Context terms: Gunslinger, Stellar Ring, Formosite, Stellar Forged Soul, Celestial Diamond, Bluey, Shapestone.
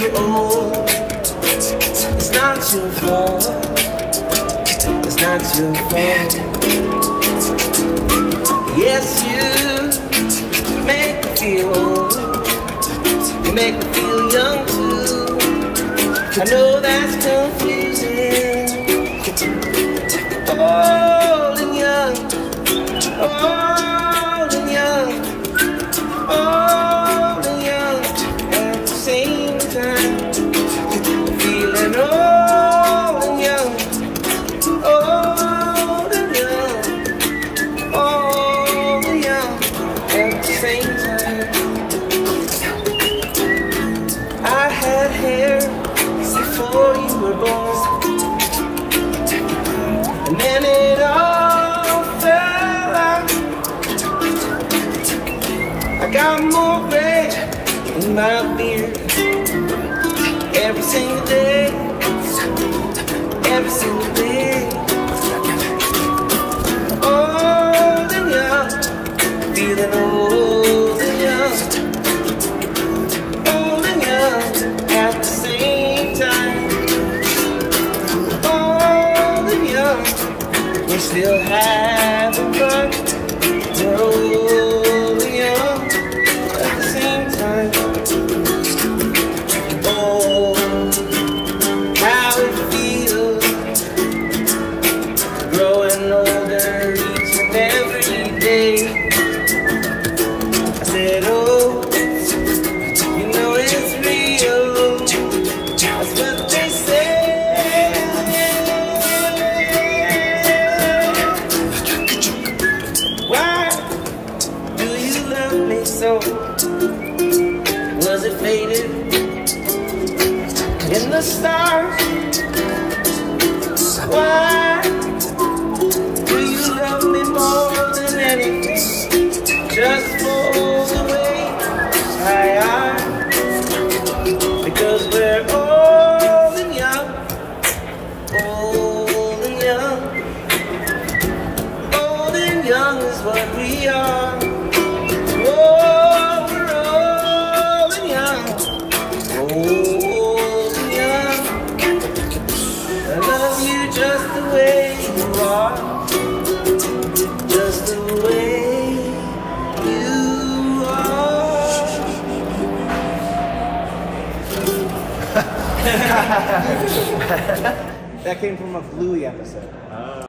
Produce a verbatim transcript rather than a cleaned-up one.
feel old. It's not your fault. It's not your fault. Yes, you make me feel old. You make me feel young too. I know that's confusing. Old and young. Old and young. Old. And then it all fell out. I got more red in my beard every single day, every single day. Old and young, feeling old and young, old and young at the same time. We still have a fun. We're old and young at the same time. Oh, how it feels growing older each and every day. I said, oh, you know it's real. That's what they say. So, was it faded in the stars? Why do you love me more than anything? Just for the way I am. Because we're old and young, old and young, old and young is what we are. Just the way you are. That came from a Bluey episode.